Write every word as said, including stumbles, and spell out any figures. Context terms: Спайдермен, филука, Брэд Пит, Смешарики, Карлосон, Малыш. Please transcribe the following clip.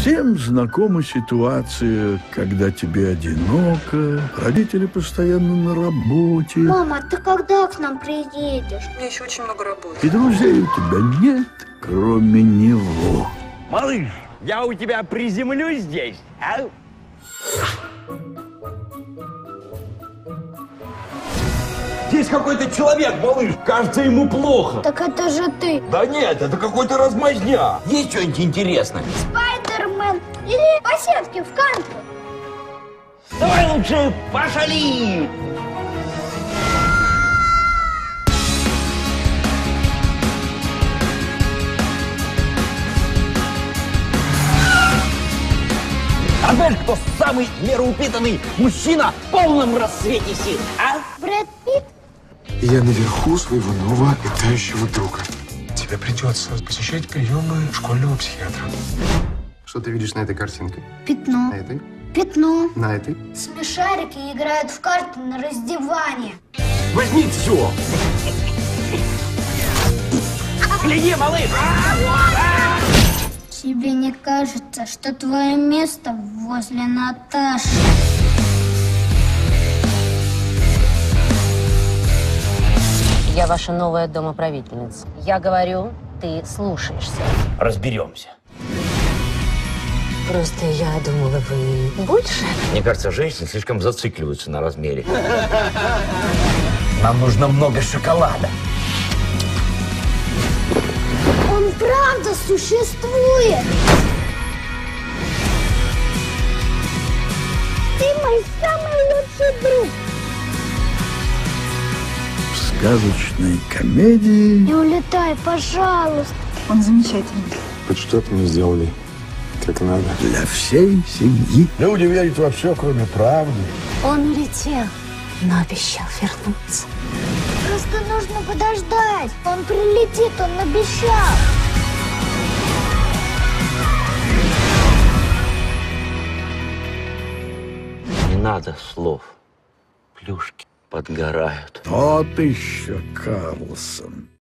Всем знакома ситуация, когда тебе одиноко, родители постоянно на работе. Мама, ты когда к нам приедешь? У меня еще очень много работы. И друзей у тебя нет, кроме него. Малыш, я у тебя приземлюсь здесь, а? Здесь какой-то человек, малыш. Кажется, ему плохо. Так это же ты. Да нет, это какой-то размазня. Есть что-нибудь интересное? Спайдермен или поседки в кампу. Давай лучше пошалим. А знаешь, кто самый нераупитанный мужчина в полном расцвете сил, а? Брэд Пит. Я наверху своего нового летающего друга. Тебе придется посещать приемы школьного психиатра. Что ты видишь на этой картинке? Пятно. На этой? Пятно. На этой? Смешарики играют в карты на раздевание. Возьми все! Гляди, малыш! Тебе не кажется, что твое место возле Наташи? Я ваша новая домоправительница. Я говорю, ты слушаешься. Разберемся. Просто я думала, вы больше. Мне кажется, женщины слишком зацикливаются на размере. Нам нужно много шоколада. Он правда существует. Ты мой самый лучший друг. Сказочной комедии. Не улетай, пожалуйста. Он замечательный. Хоть что-то мы сделали, как надо. Для всей семьи. Люди верят во все, кроме правды. Он улетел, но обещал вернуться. Просто нужно подождать. Он прилетит, он обещал. Не надо слов. Плюшки подгорают. Вот еще Карлосон.